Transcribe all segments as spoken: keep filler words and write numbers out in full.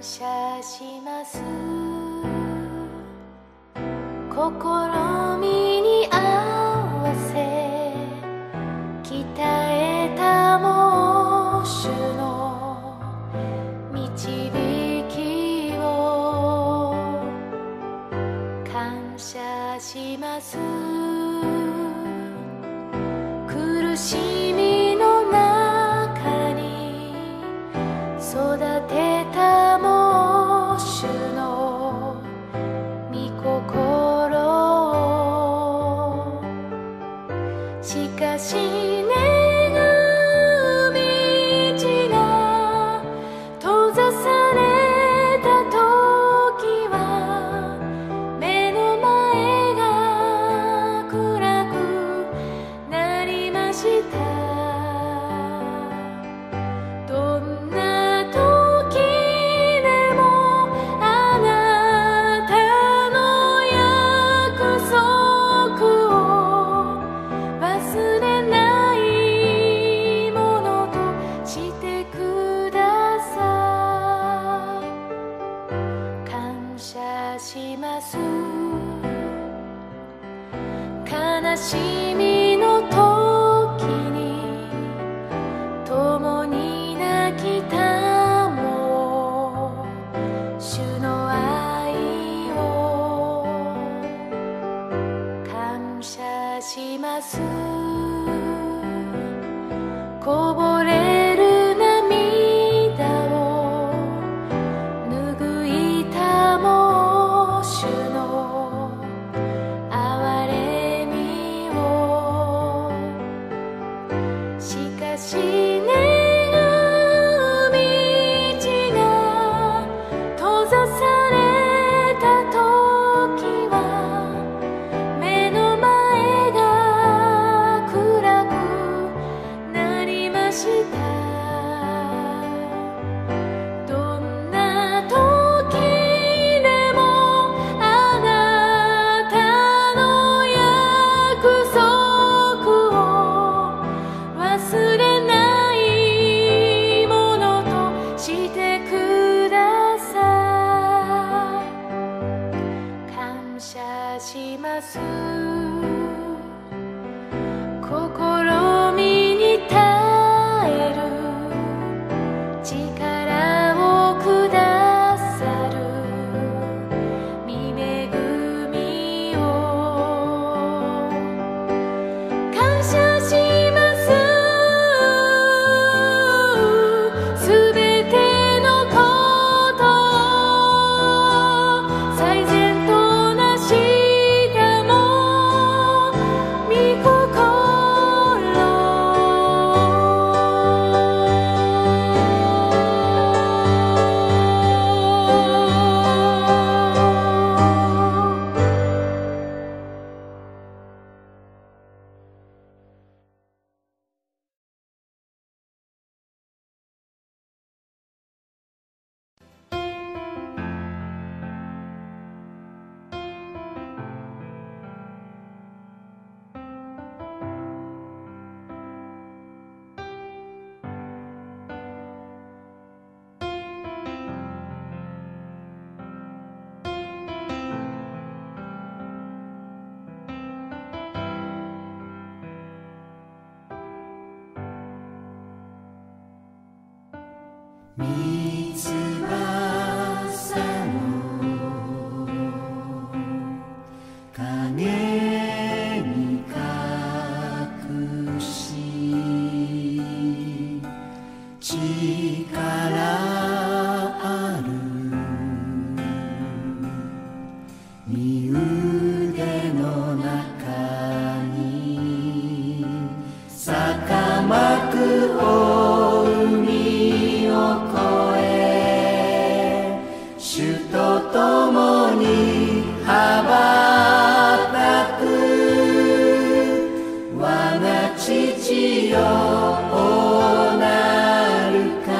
謝します。試みに合わせ鍛えた猛種の導きを感謝します。苦しみの中に育てた猛種の御心を、しかし願う道が閉ざされた時は、目の前が暗くなりました。どんな悲しみの時に共に泣きたも主の愛を感謝します。こぼれる涙を拭いたも主の憐れみ、しかし願う道が閉ざされた時は、目の前が暗くなりました。どんな時でもあなたの約束を忘れします。試みに耐える力をくださる御恵みを感謝します。すべてのことを最善我が父よ、おなるか。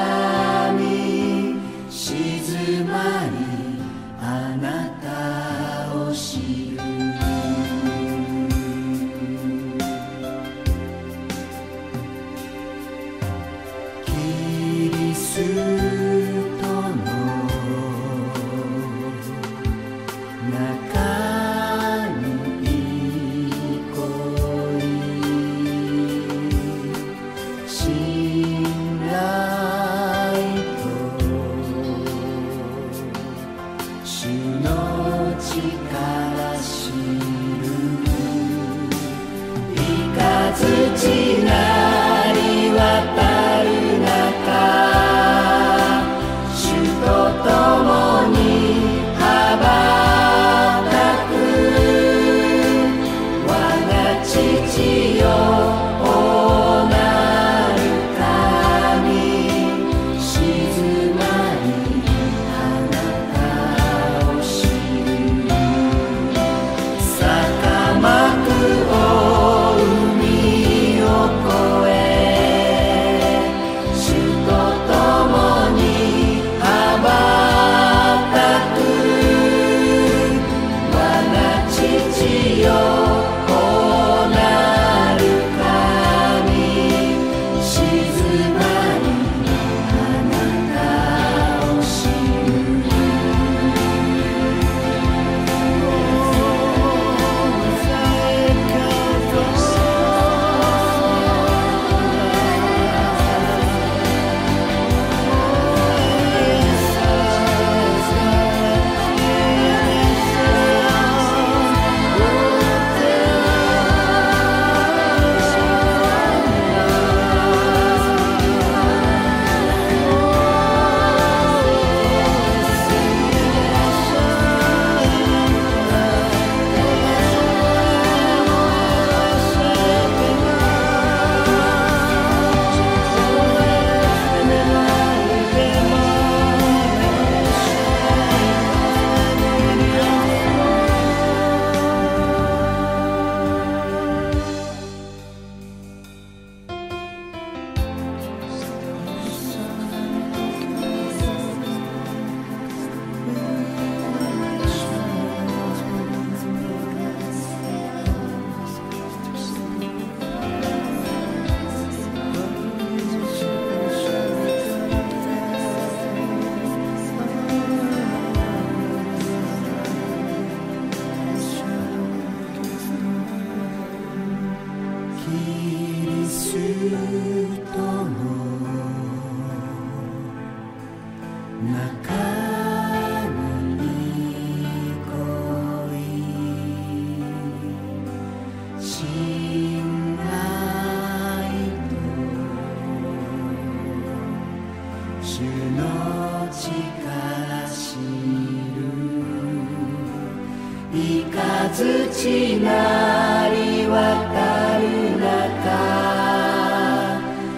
土なり渡る中、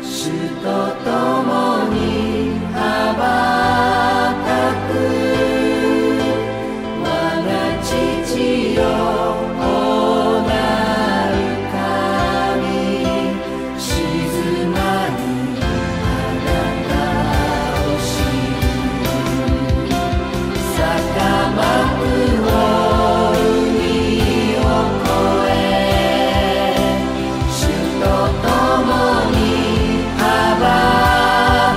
主と共に羽ばたく。我が父よ、おなる神、静まりあなたを知る。坂幕を共に羽ば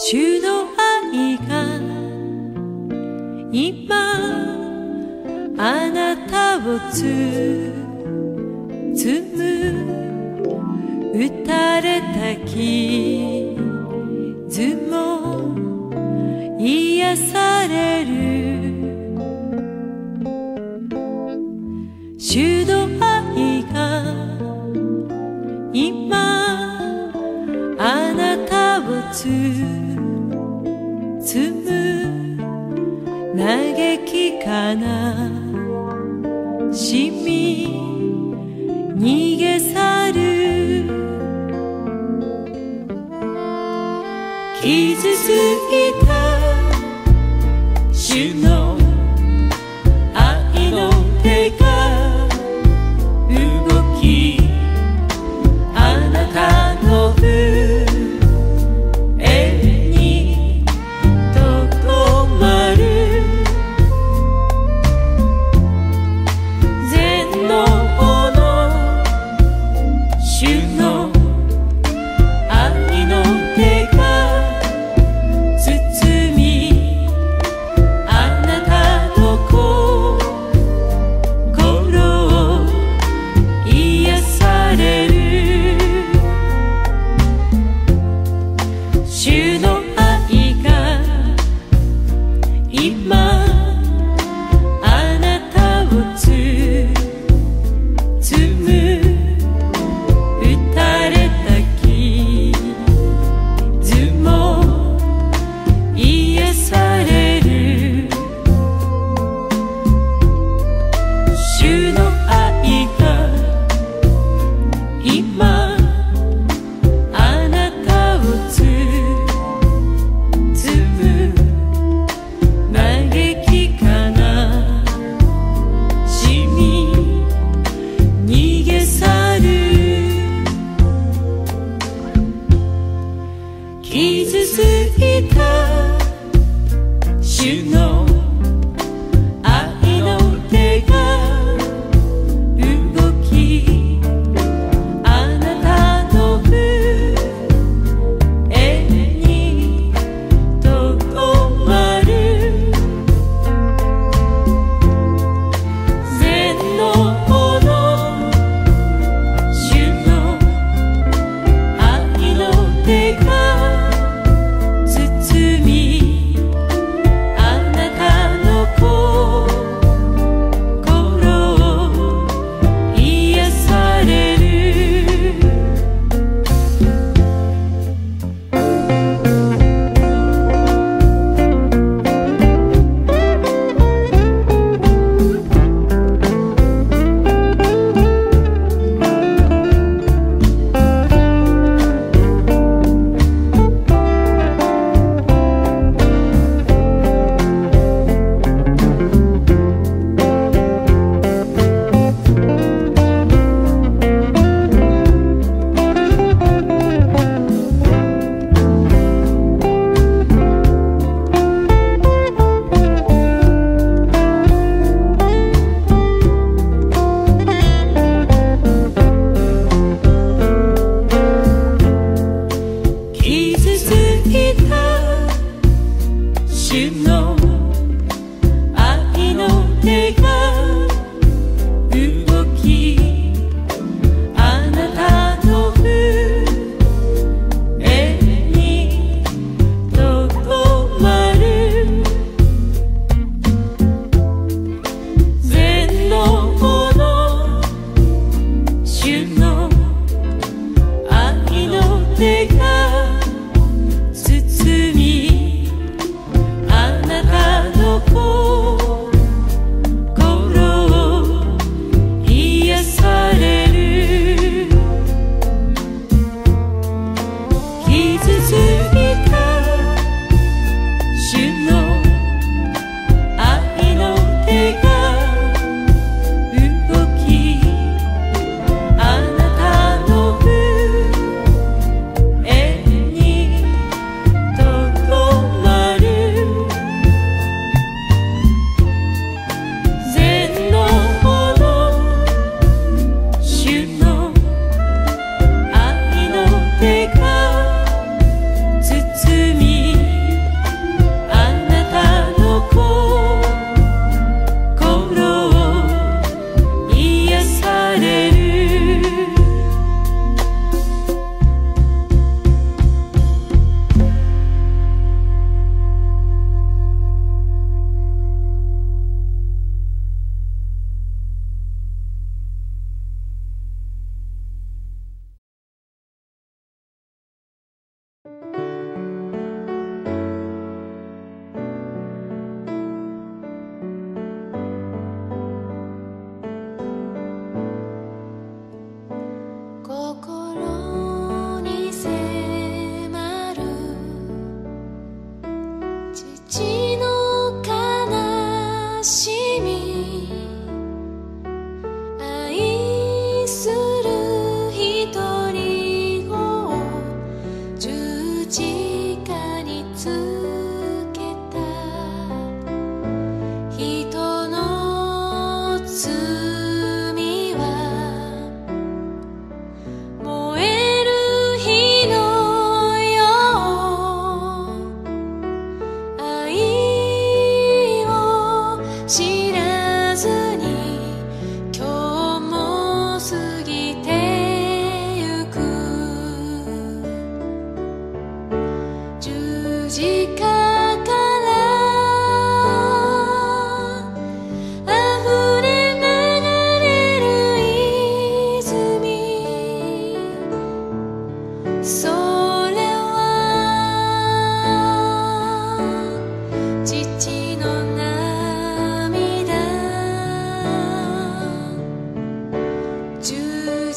主の愛が今あなたを包む、打たれた傷も癒される。主の愛が今あなたを包む、嘆き悲しみ逃げ去る。傷ついた主の愛の手がIt's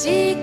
流れ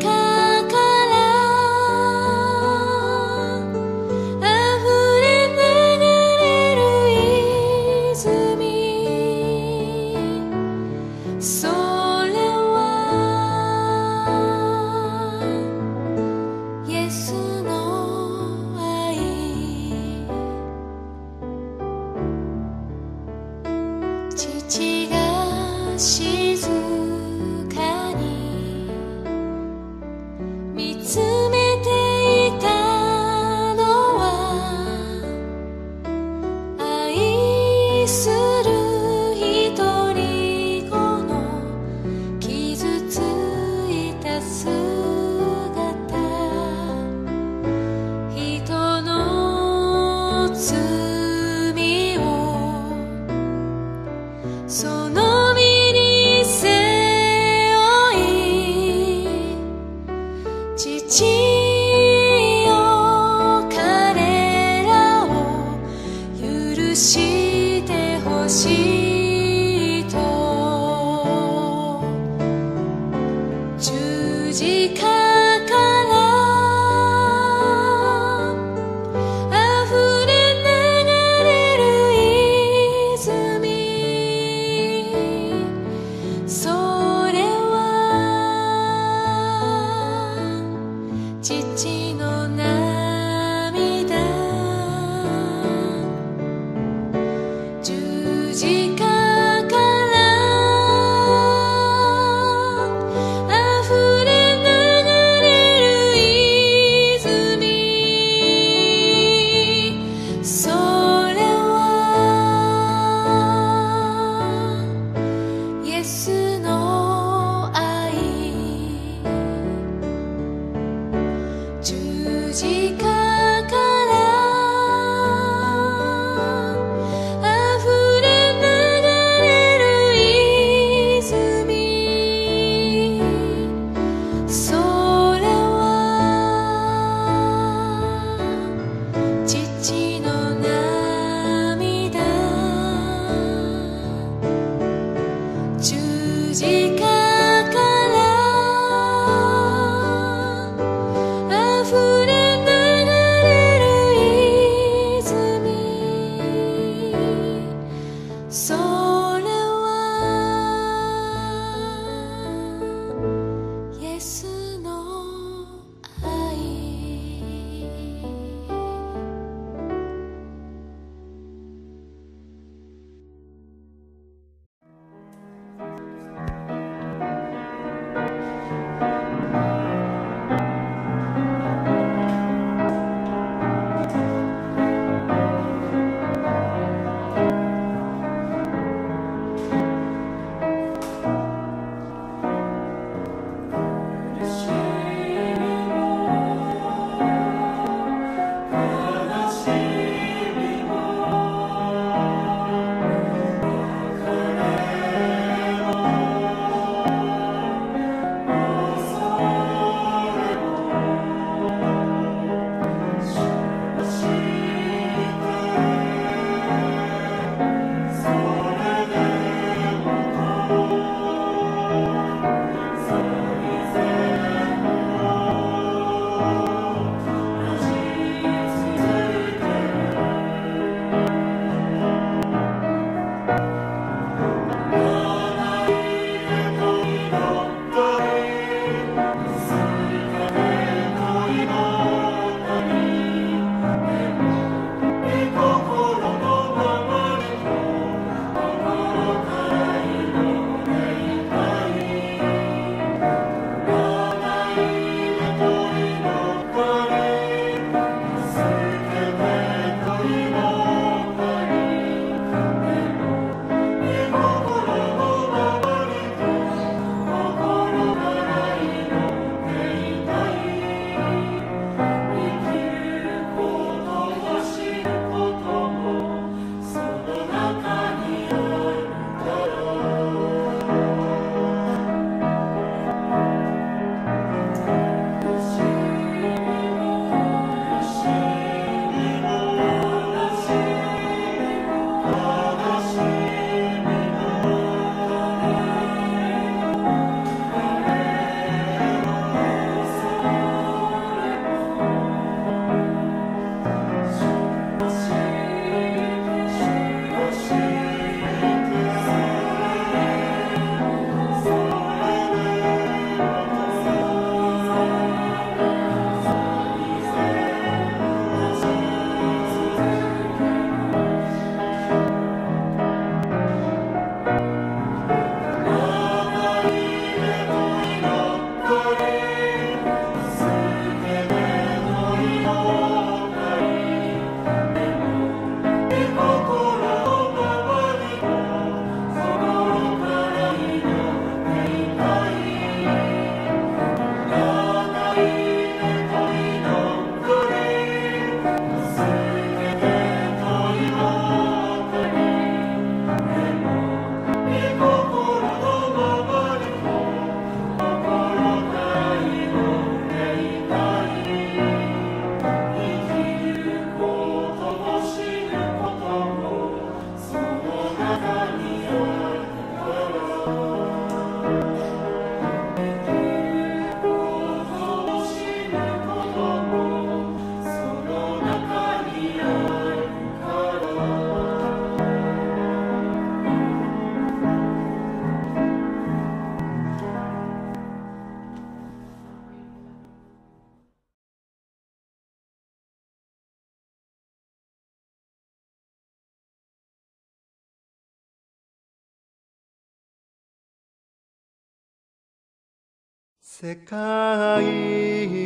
世界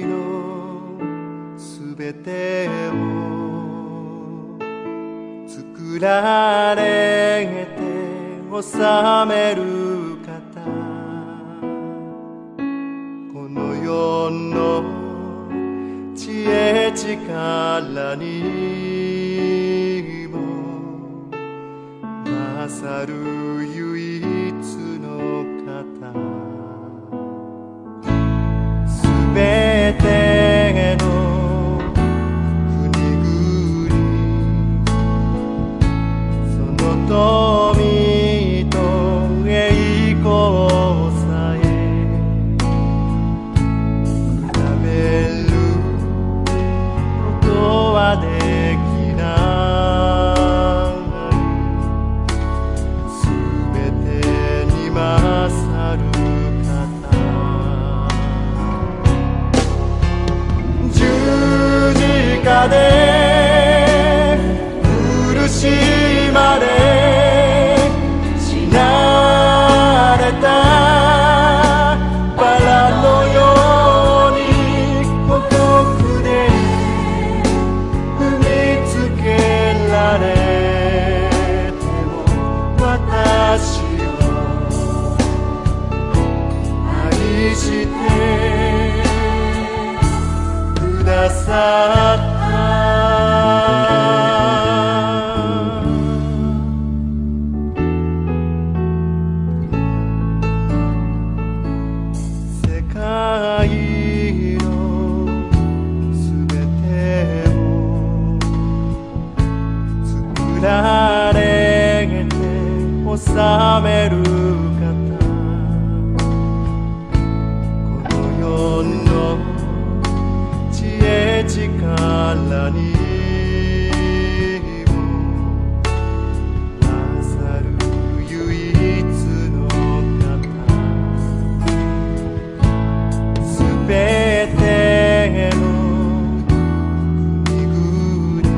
のすべてを作られて治める方、この世の知恵力にも勝る唯一の方、すべての国々、その富と栄光さえ比べることはできない、すべてに勝る十字架で苦しまれ死なれたバラのように孤独で踏みつけられても私を愛してくださった治める方、この世の知恵力にも勝る唯一の方、すべての国々、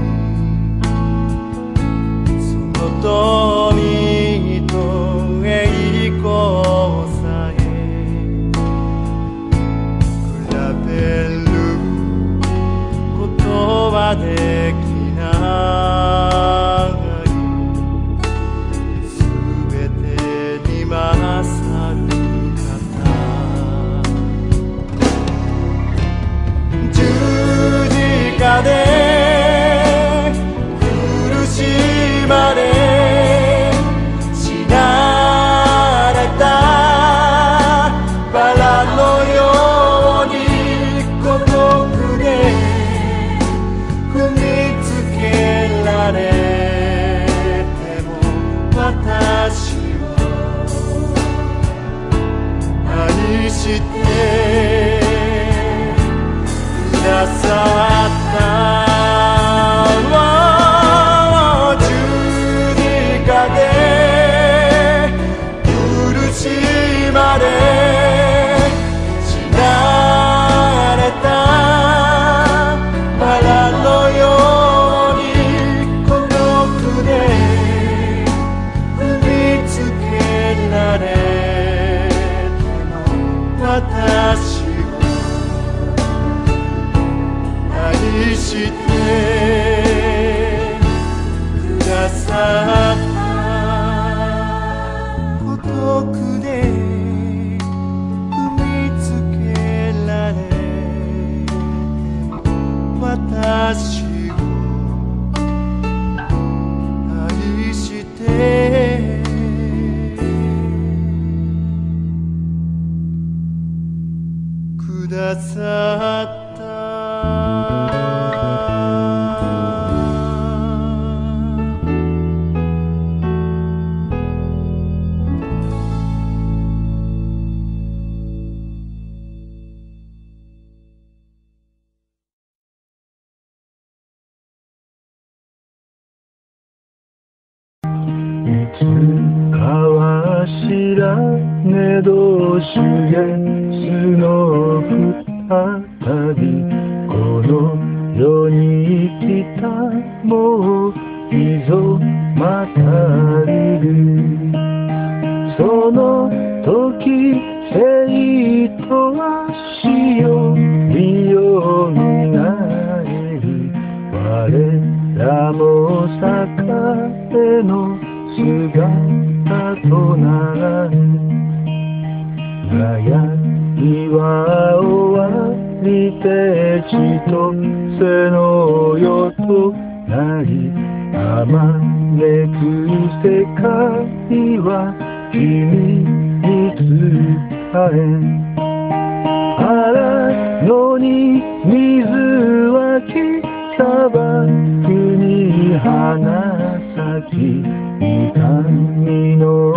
そのとできないすべてに勝る方、十字架で苦しまれしてくださった十字架で苦しまれ死なれたバラのように孤独で踏みつけられ私を愛してくださった孤独で踏みつけられ私を愛してくださった。「その時時生徒は死を見ようになり、我らも栄の姿とならぬ。悩みは終わりて千とせの世となり、あまねく世界は君に伝え、荒野に水湧き、砂漠に花咲き、南の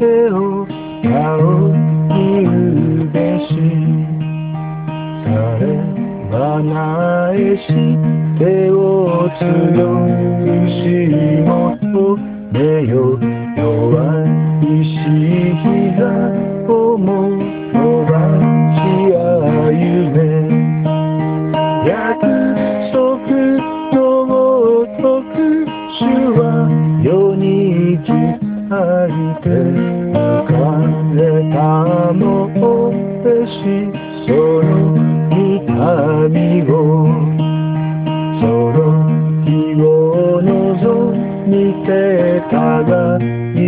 栄を顔にうべし、さればなえし手を強くし求めよ、弱い石膝をも伸ばし歩め、約束のごとく主は世に来たいて、浮かれたのお弟子その痛みを、その日を望みてただ「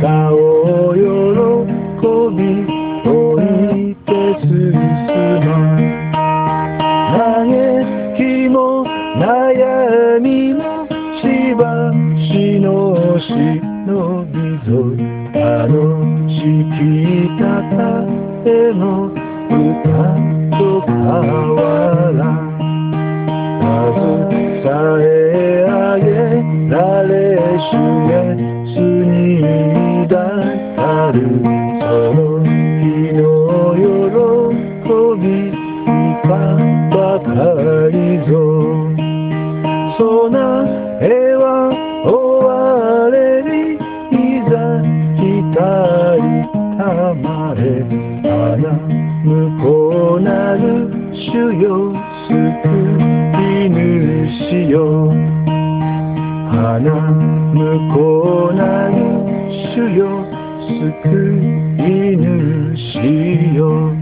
顔を喜びおいて進む」「嘆きも悩みもしばしの忍びぞ」「楽しきたたえの歌と変わら」「携え上げられ主イエスに抱かる」「その日の喜び今ばかりぞ」「備えは終われにいざ来たまれ」「穴向こうなる主よ救う」しよう花向こうなる主よ救い主よ。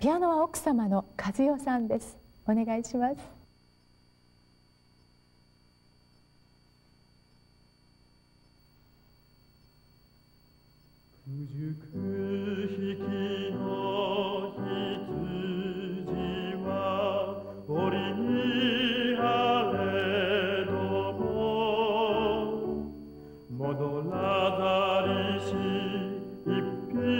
ピアノは奥様の和代さんです。お願いします。くじくひきの羊はおりにあれども戻らざりし一匹「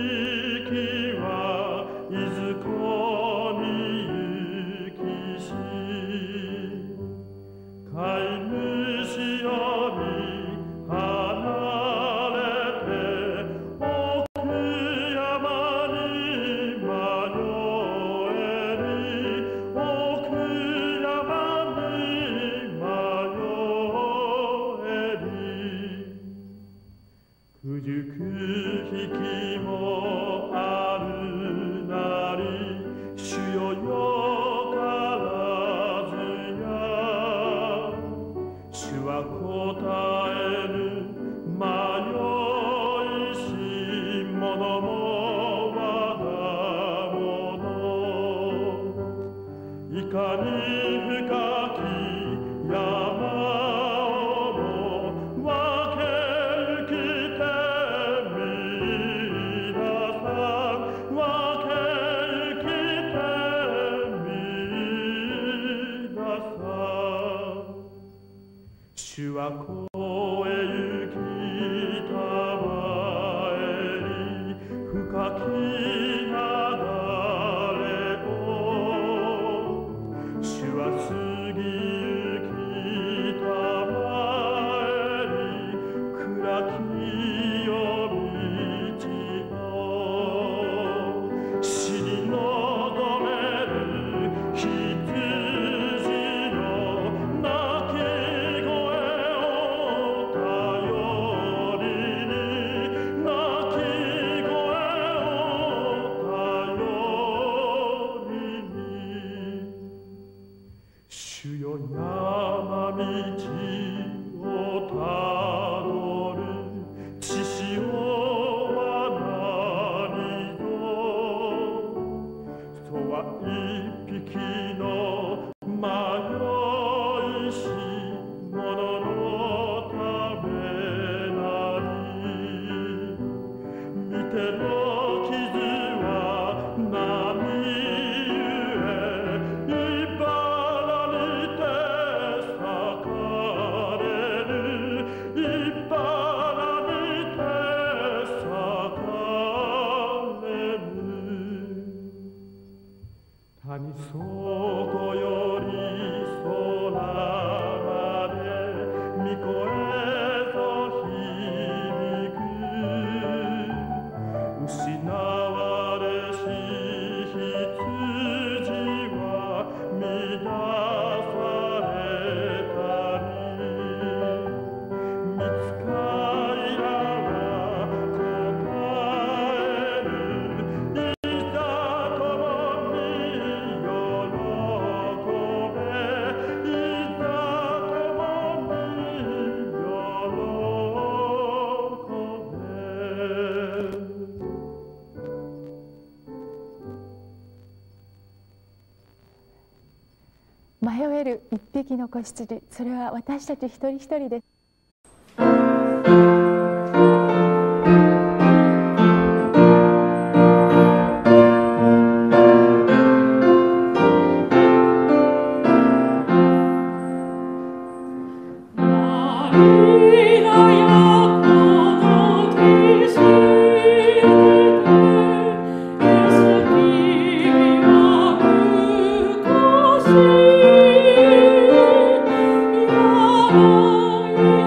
迷える一匹の子羊、それは私たち一人一人です。Oh,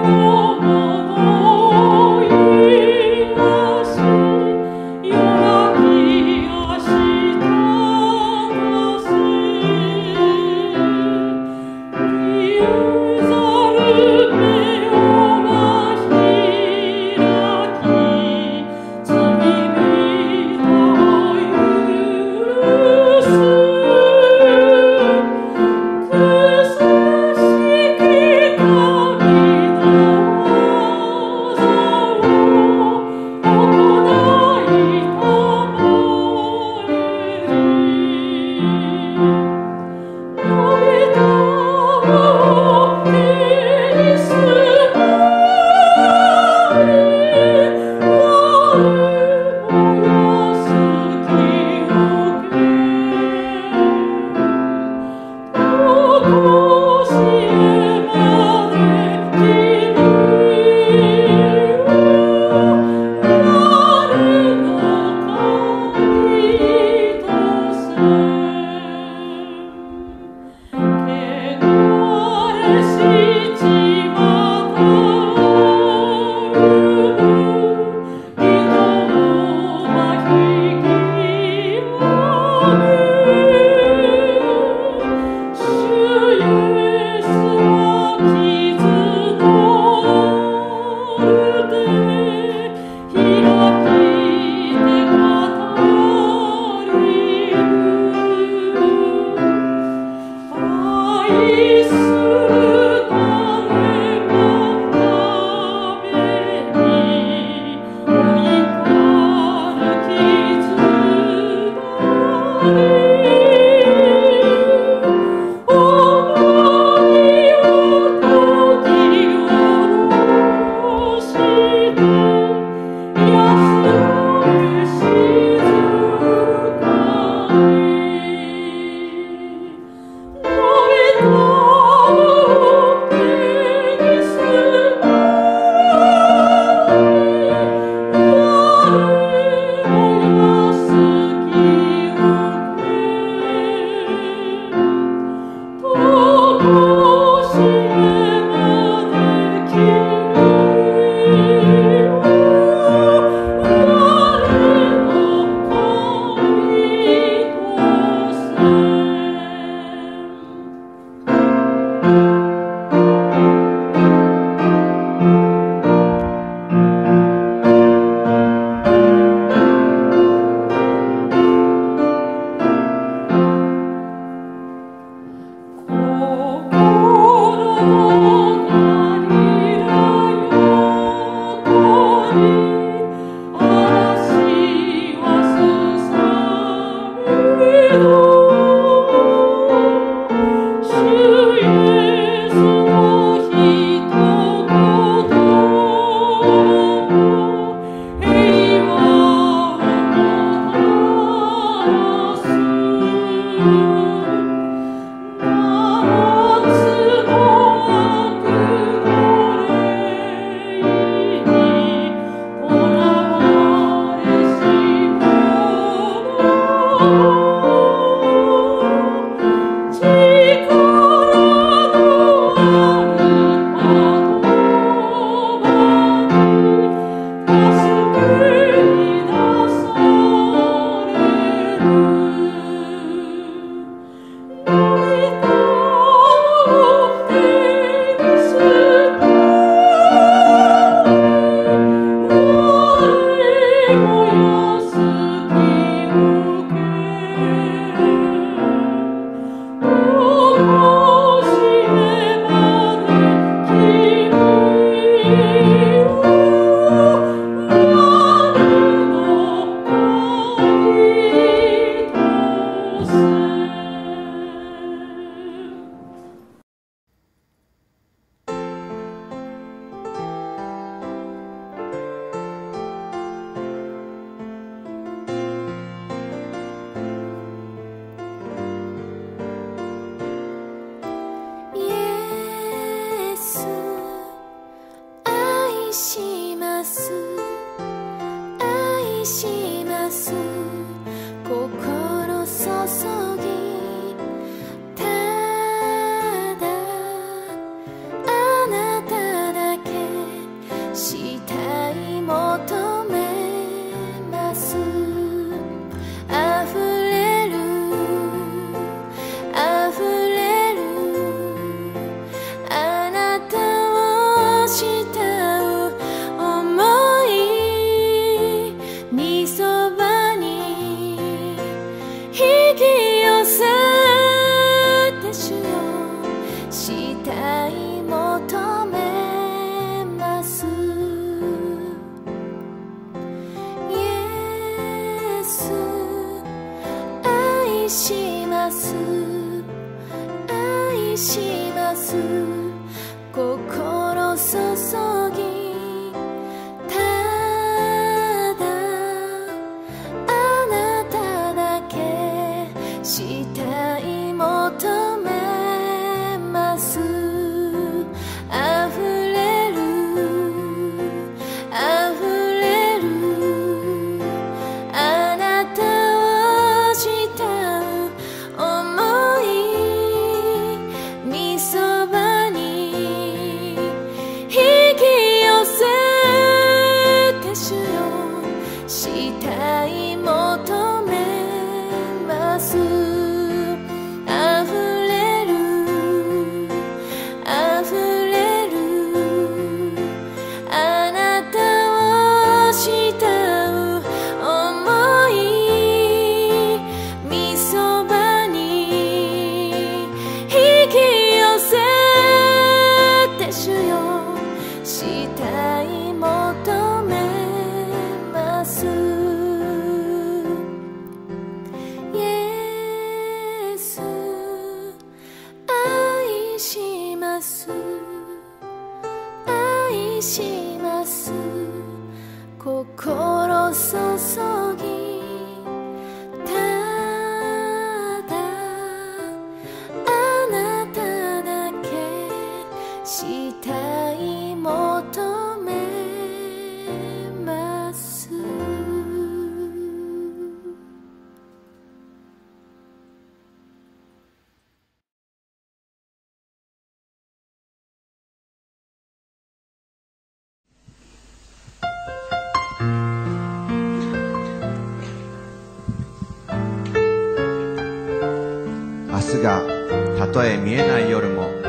見えない夜も、御言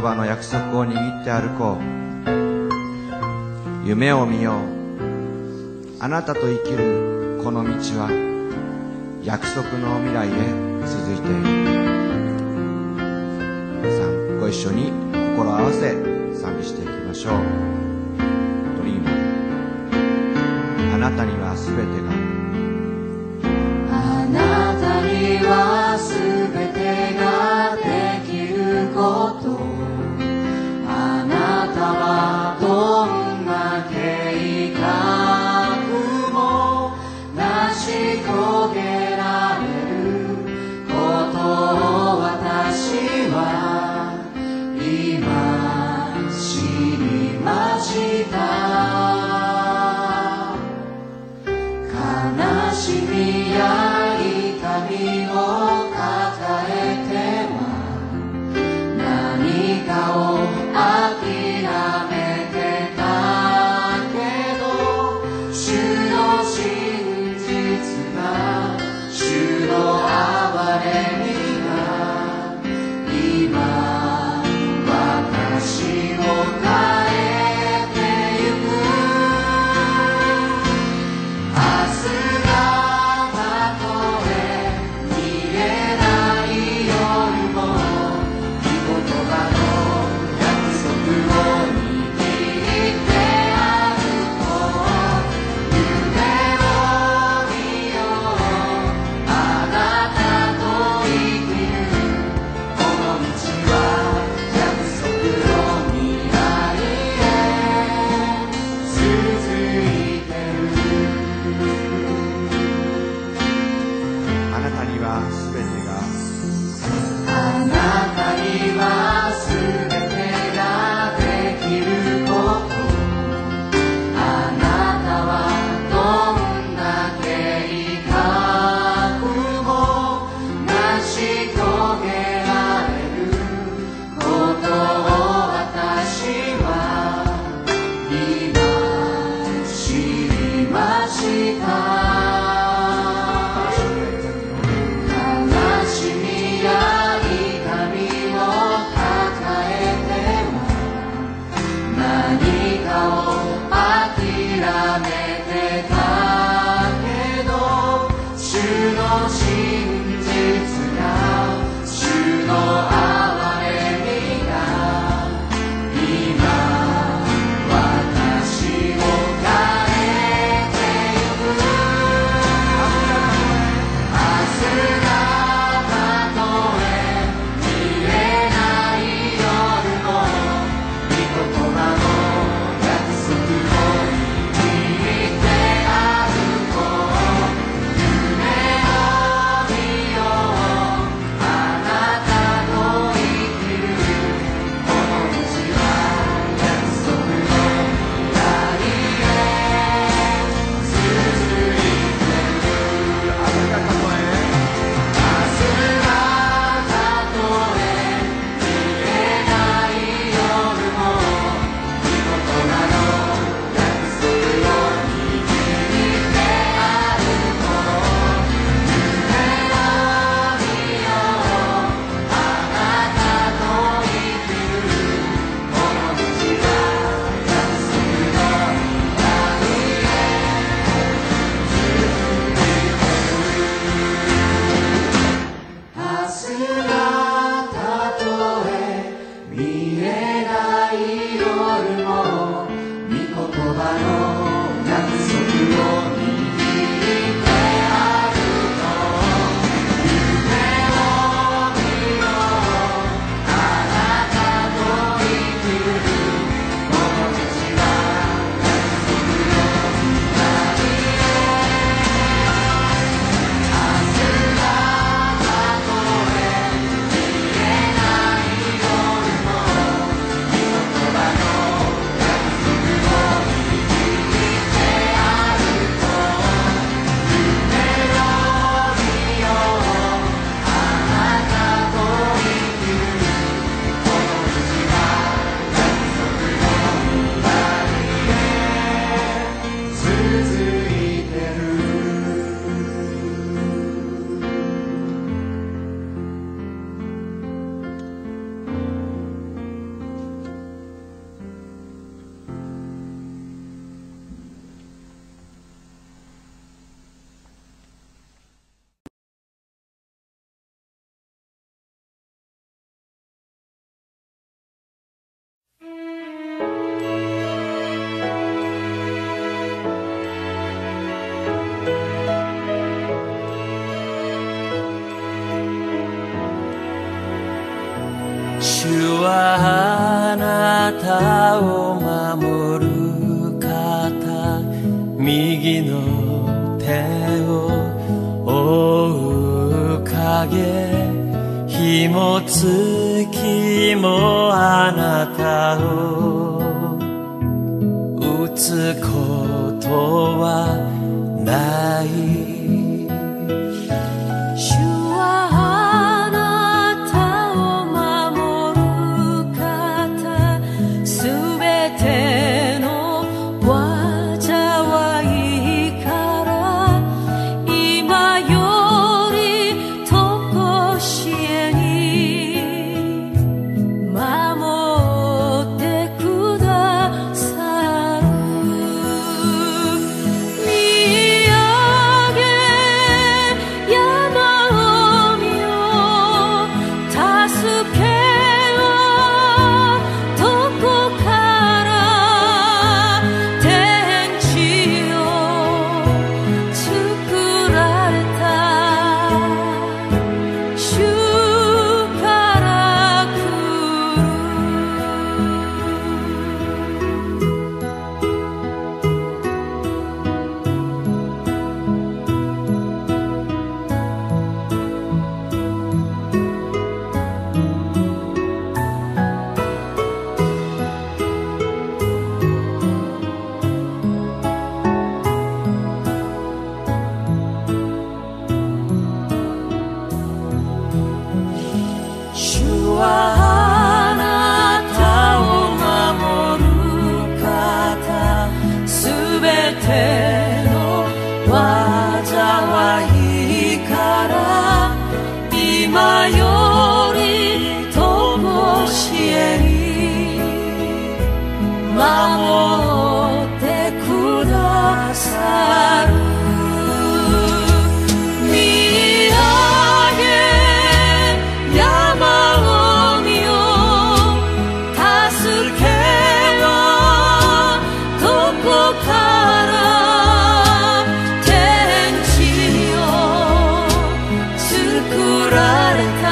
葉の約束を握って歩こう。夢を見よう。あなたと生きるこの道は約束の未来へ続いている。さあ、ご一緒に心を合わせ賛美していきましょう。ドリーム。あなたにはすべてが。あなたにはすべてができること。あなたはどんな計画も成し遂げられることを私は今知りました。悲しみや影、火も月もあなたを打つことはない。「作られた」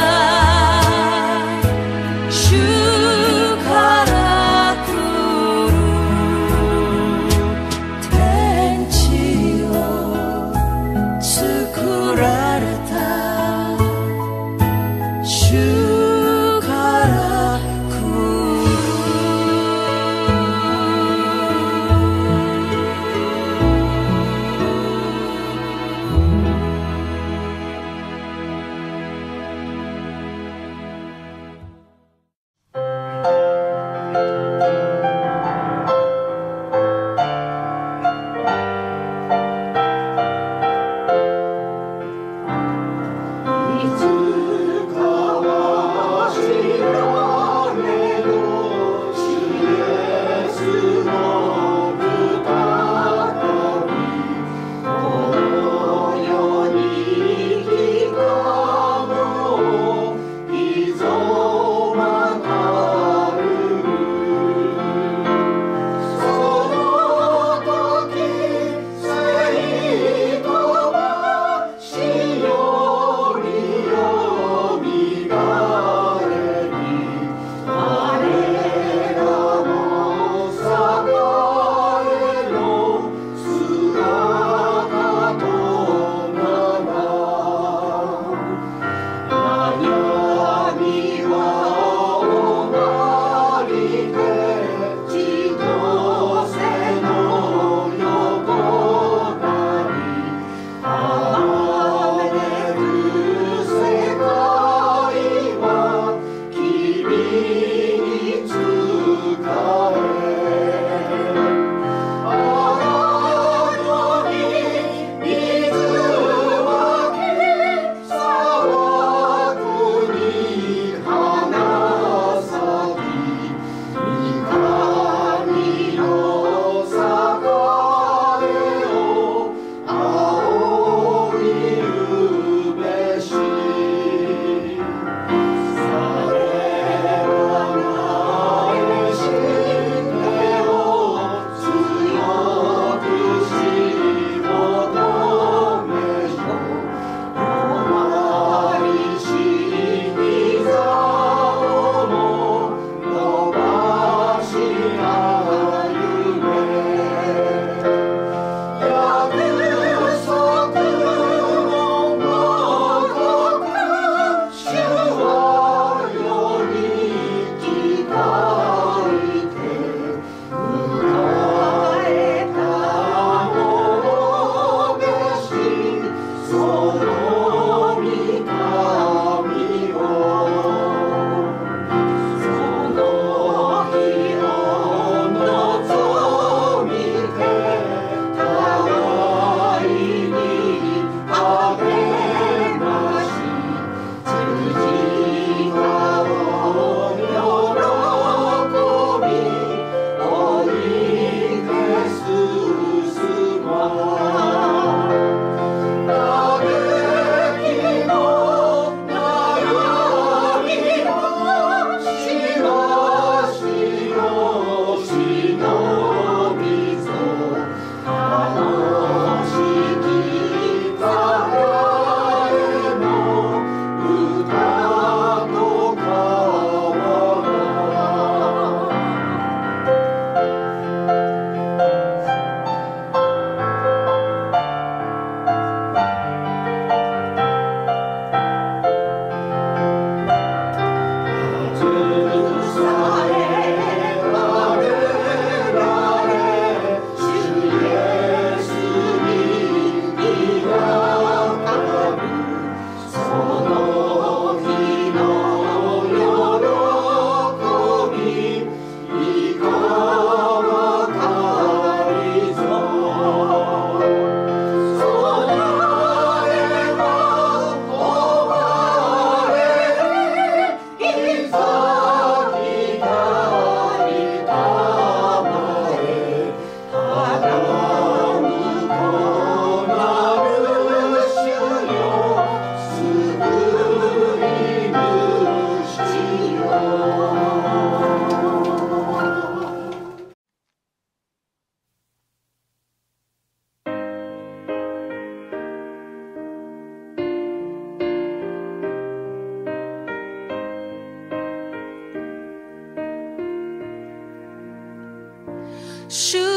主を称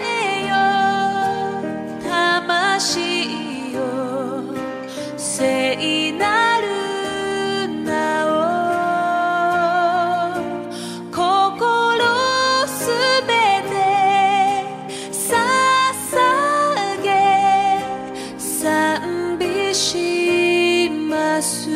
えよ魂よ聖なる名を心すべて捧げ賛美します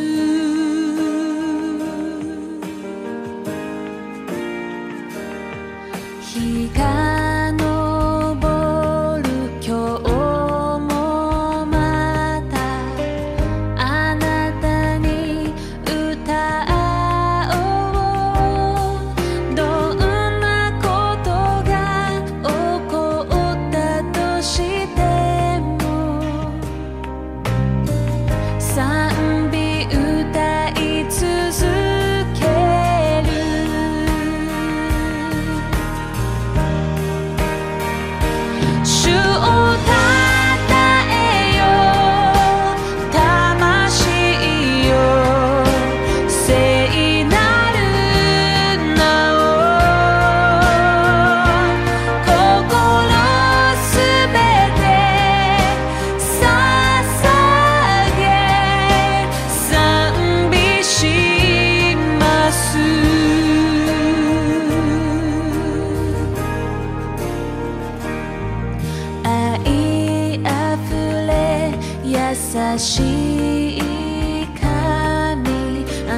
優しい神、あ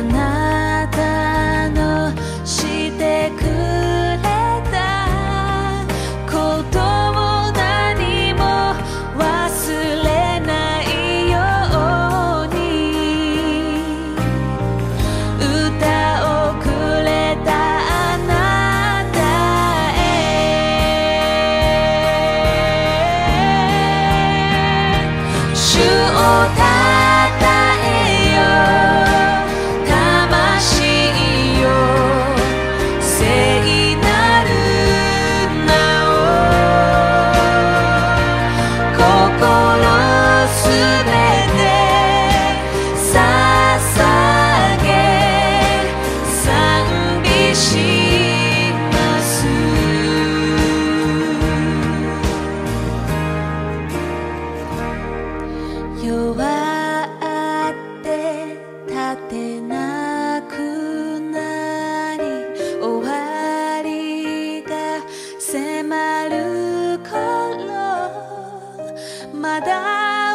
なたのしてくれたことを何も忘れないように歌をくれたあなたへ主をまだ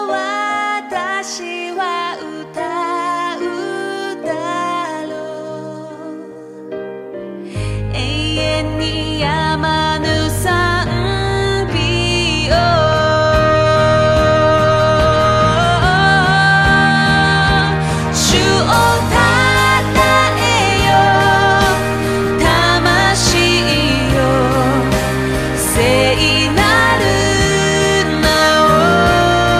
私は歌うだろう永遠に止まぬ賛美を主をたたえよ魂よ聖なるOh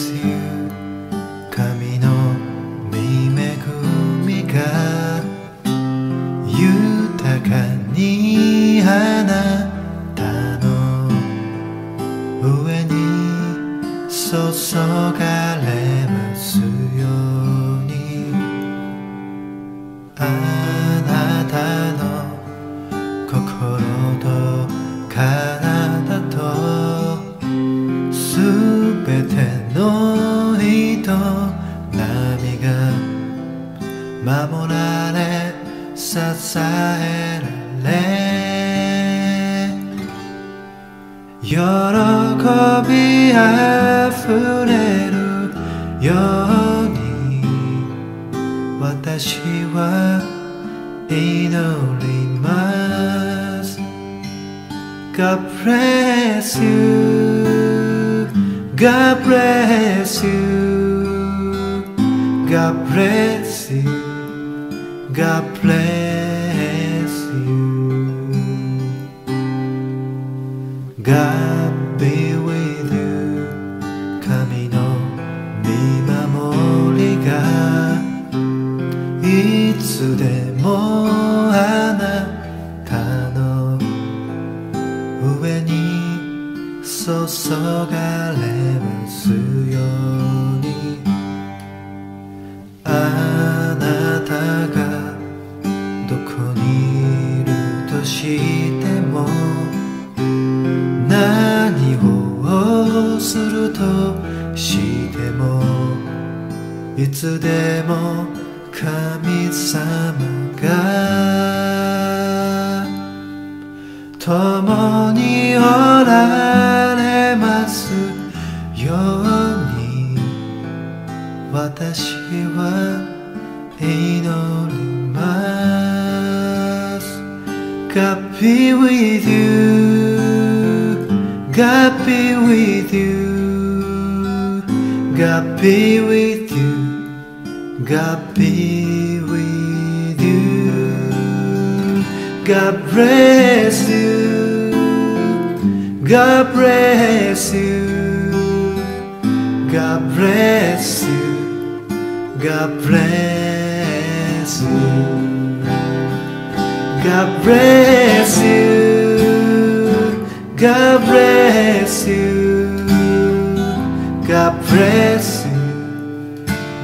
ですよ。神の恵みが豊かにあなたの上に注がれますように。あなたの心と体と全ての営みが守られ支えられ、喜びあふれるように私は祈ります。 God bless you God bless you, God bless you, God bless you. God be with you, 神の見守りがいつでもあなたの上に注がれように。あなたがどこにいるとしても、何をするとしても、いつでも神様が共におられますように私は祈ります。 God be with you God be with you God be with you God be with you. God bless you God bless you God bless you, God bless you, God bless you, God bless you, God bless you,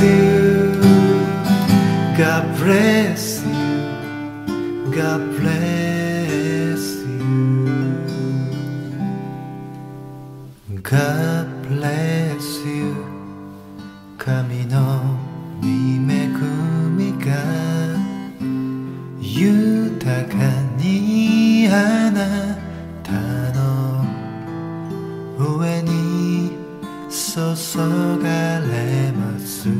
you. God bless you, God bless you, God bless you. 神の御恵みが豊かにあなたの上に注がれますよ。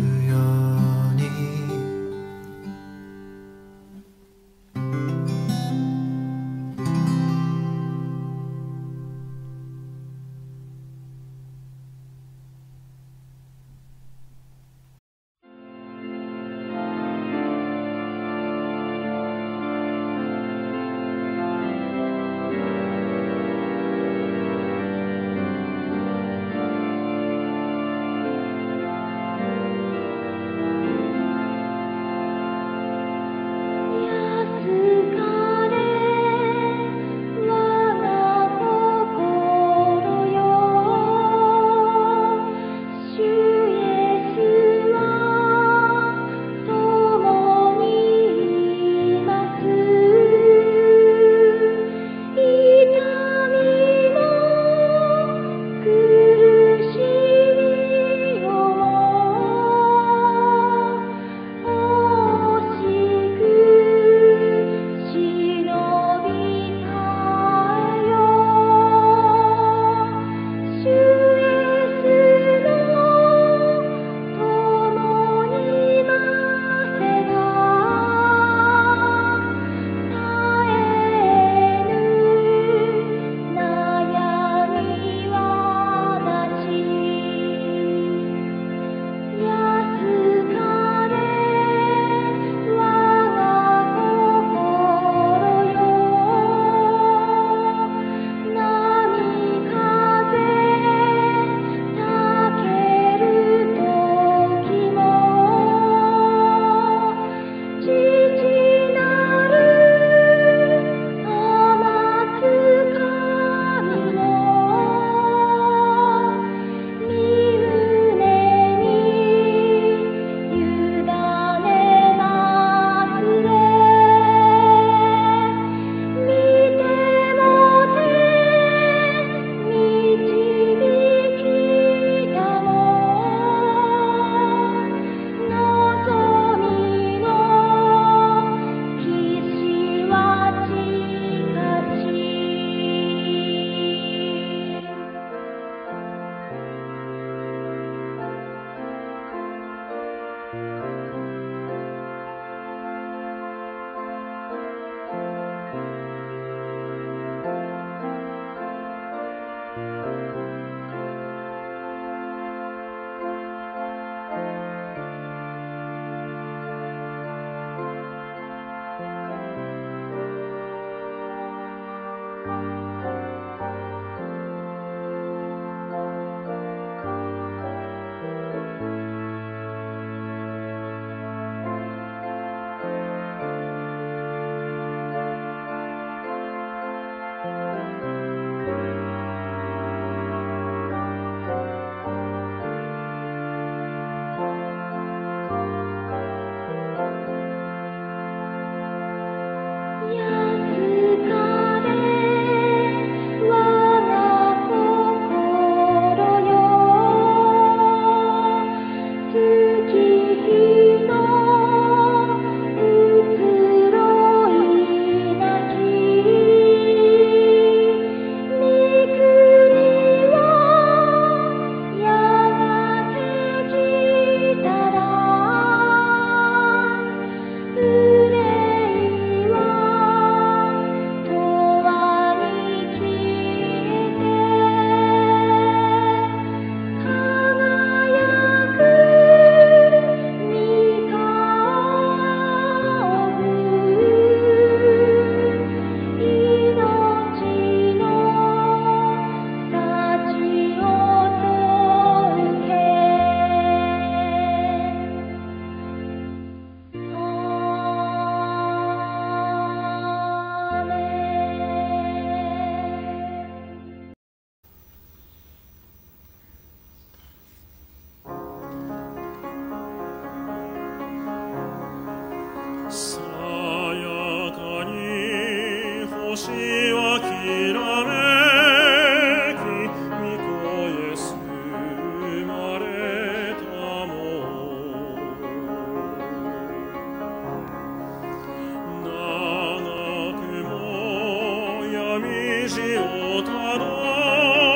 星を頼りに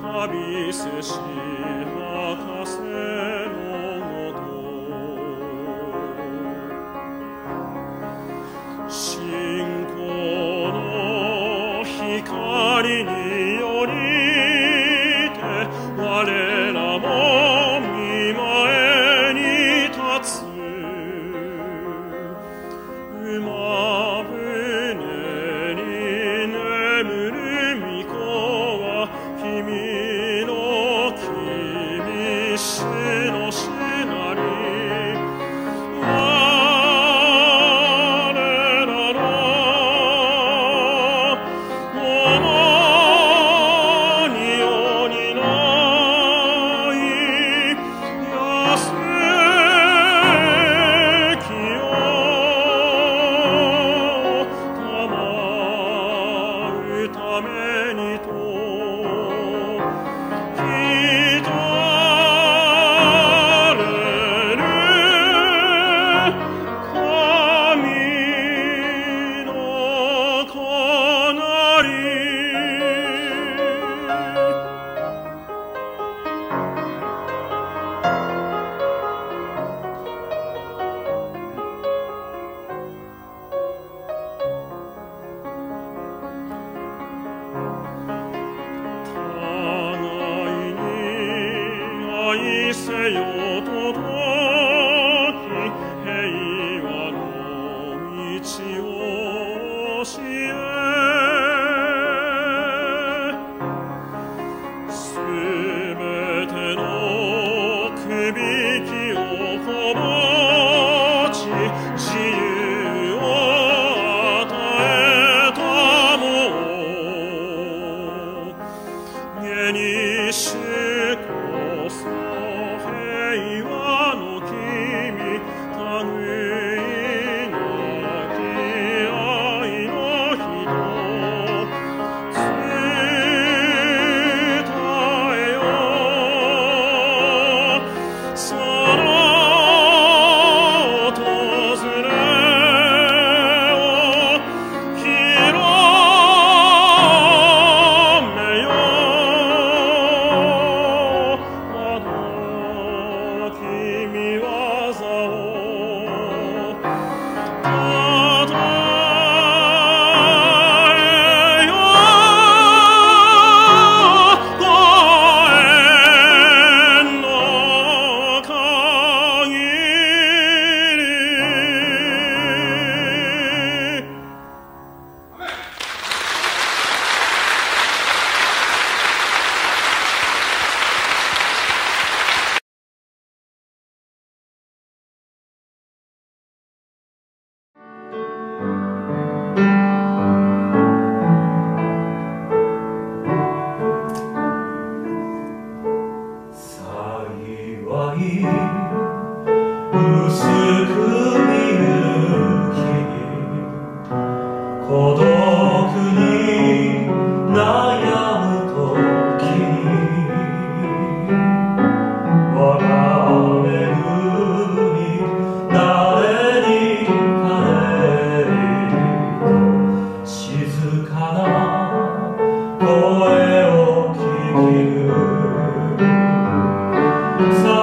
旅せし博士のもと、信仰の光によりて我らも見前に立つ。馬船「そ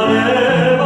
れは」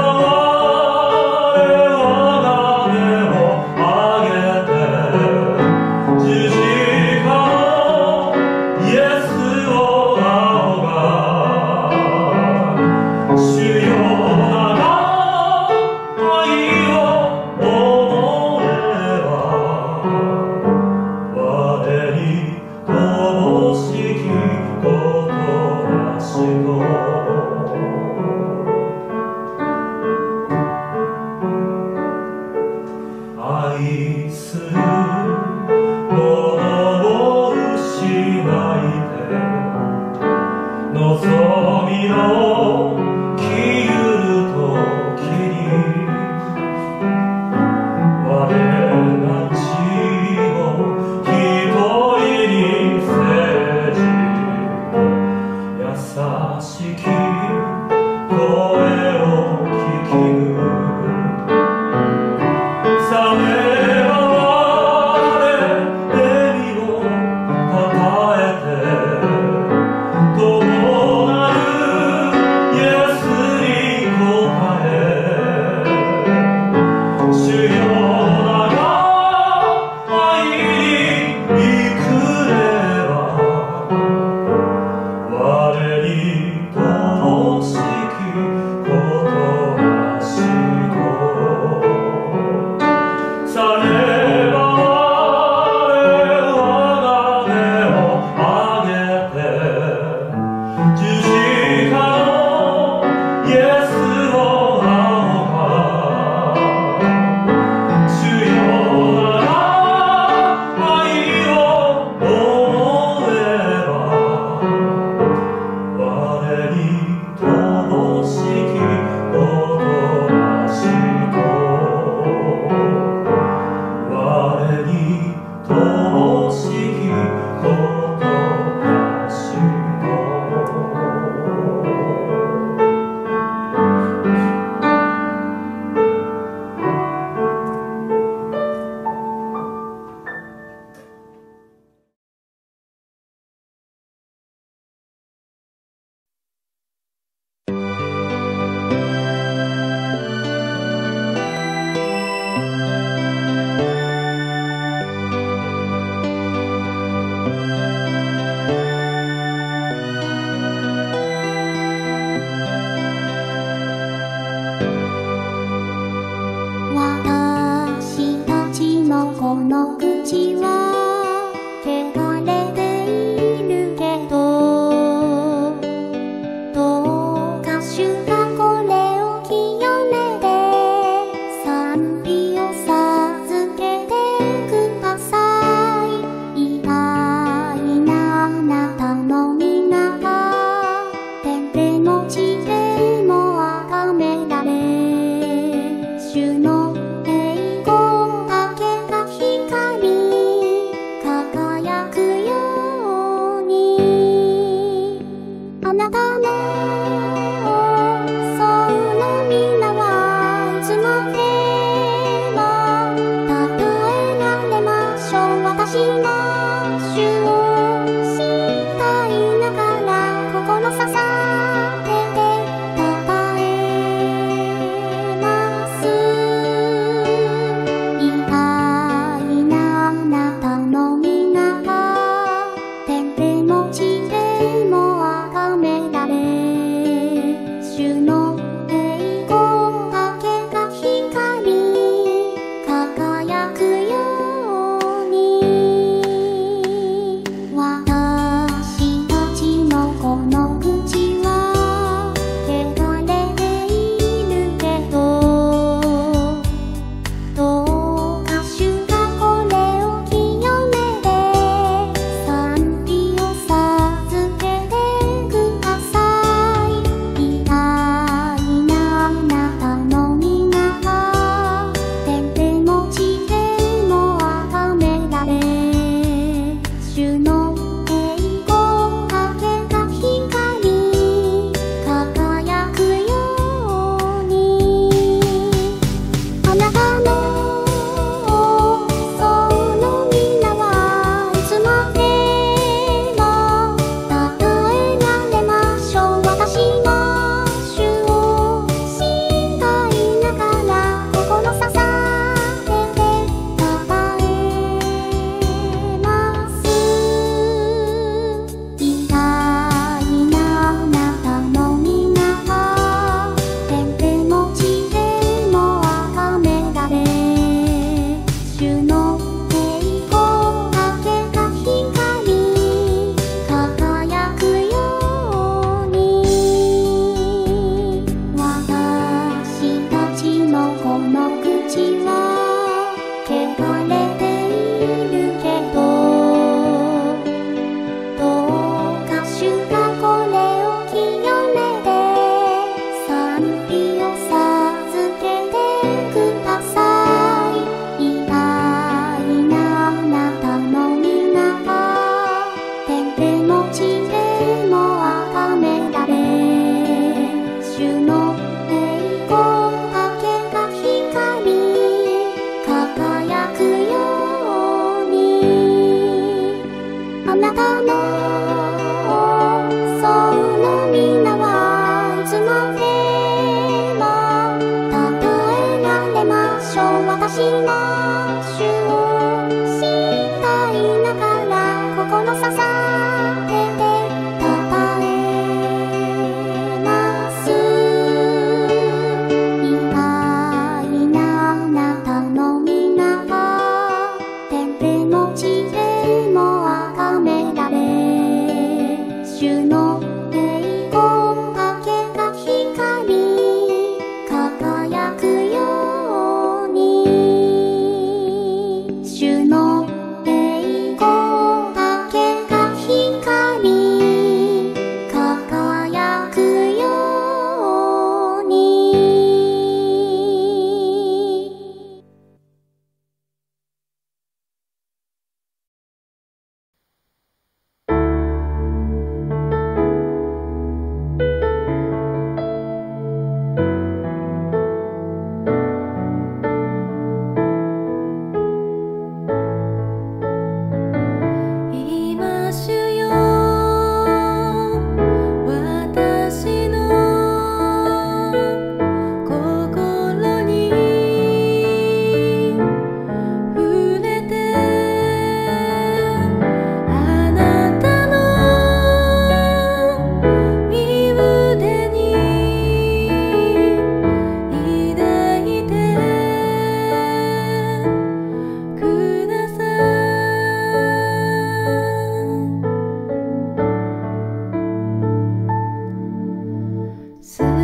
So